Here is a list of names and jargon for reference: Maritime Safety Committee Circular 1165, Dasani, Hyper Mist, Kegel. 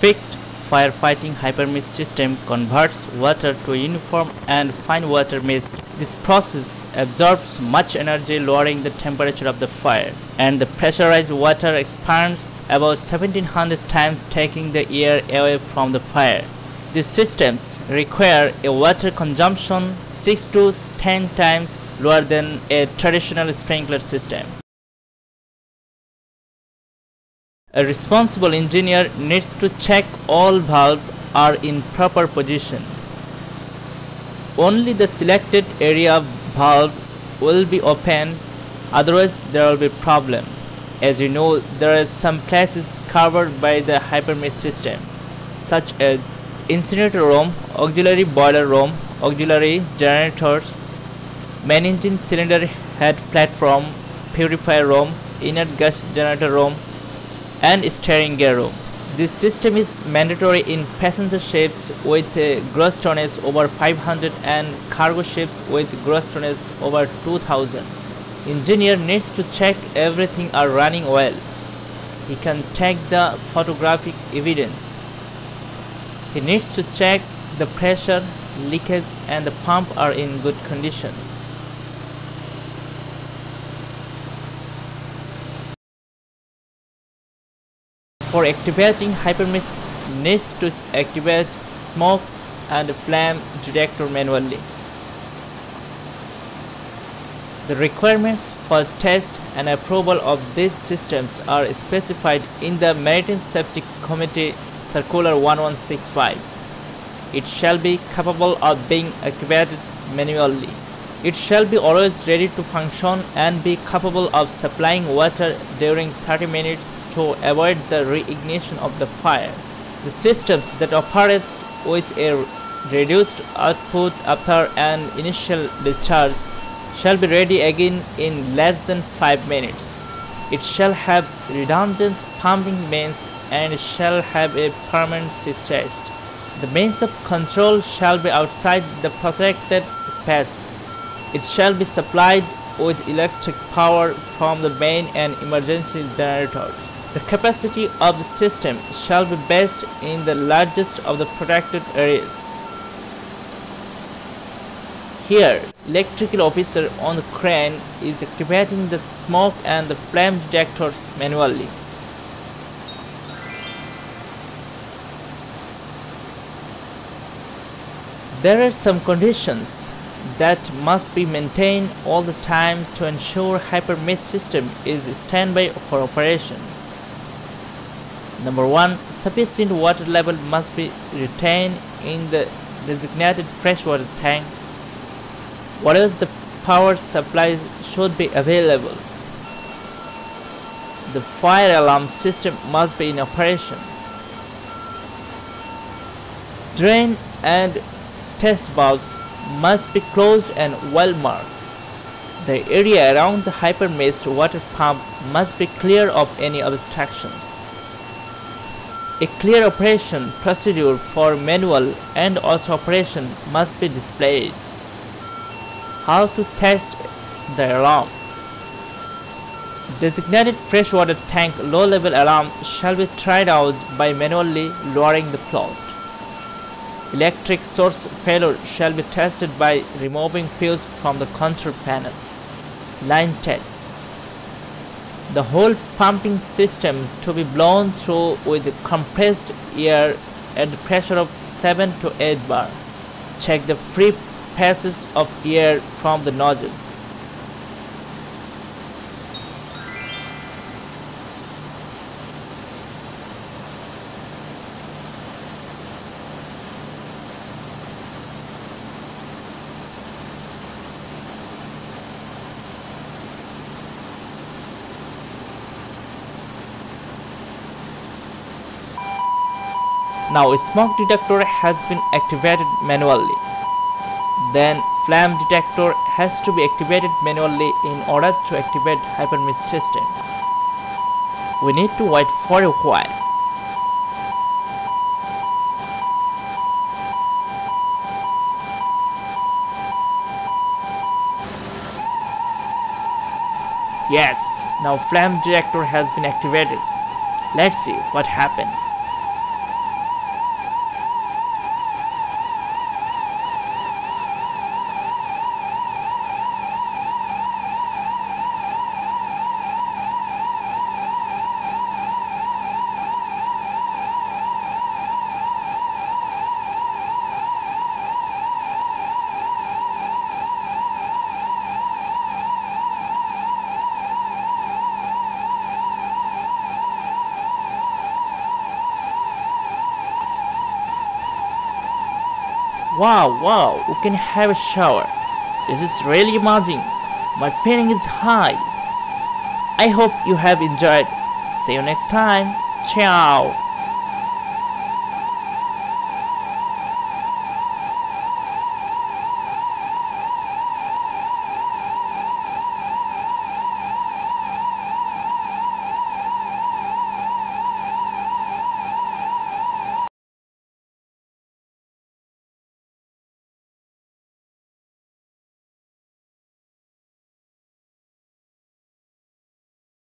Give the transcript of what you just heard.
Fixed firefighting Hyper Mist system converts water to uniform and fine water mist. This process absorbs much energy, lowering the temperature of the fire, and the pressurized water expands about 1700 times, taking the air away from the fire. These systems require a water consumption 6 to 10 times lower than a traditional sprinkler system. A responsible engineer needs to check all valves are in proper position. Only the selected area of valve will be open, otherwise there will be problem. As you know, there are some places covered by the Hyper Mist system, such as incinerator room, auxiliary boiler room, auxiliary generators, main engine cylinder head platform, purifier room, inert gas generator room, and steering gear room. This system is mandatory in passenger ships with gross tonnage over 500 and cargo ships with gross tonnage over 2000. Engineer needs to check everything are running well. He can take the photographic evidence. He needs to check the pressure, leakage and the pump are in good condition. For activating Hyper Mist, needs to activate smoke and flame detector manually. The requirements for test and approval of these systems are specified in the Maritime Safety Committee Circular 1165. It shall be capable of being activated manually. It shall be always ready to function and be capable of supplying water during 30 minutes to avoid the reignition of the fire. The systems that operate with a reduced output after an initial discharge shall be ready again in less than 5 minutes. It shall have redundant pumping mains and shall have a permanent sea chest. The means of control shall be outside the protected space. It shall be supplied with electric power from the main and emergency generators. The capacity of the system shall be based in the largest of the protected areas. Here, electrical officer on the crane is activating the smoke and the flame detectors manually. There are some conditions that must be maintained all the time to ensure Hyper Mist system is standby for operation. Number 1. Sufficient water level must be retained in the designated freshwater tank. Whereas the power supply should be available. The fire alarm system must be in operation. Drain and test valves must be closed and well marked. The area around the Hyper Mist water pump must be clear of any obstructions. A clear operation procedure for manual and auto operation must be displayed. How to test the alarm. Designated freshwater tank low level alarm shall be tried out by manually lowering the plug. Electric source failure shall be tested by removing fuse from the control panel. Line test. The whole pumping system to be blown through with compressed air at the pressure of 7 to 8 bar. Check the free passes of air from the nozzles. Now smoke detector has been activated manually. Then flame detector has to be activated manually in order to activate Hyper Mist system. We need to wait for a while. Yes, now flame detector has been activated. Let's see what happened. Wow, we can have a shower. This is really amazing. My feeling is high. I hope you have enjoyed. See you next time. Ciao.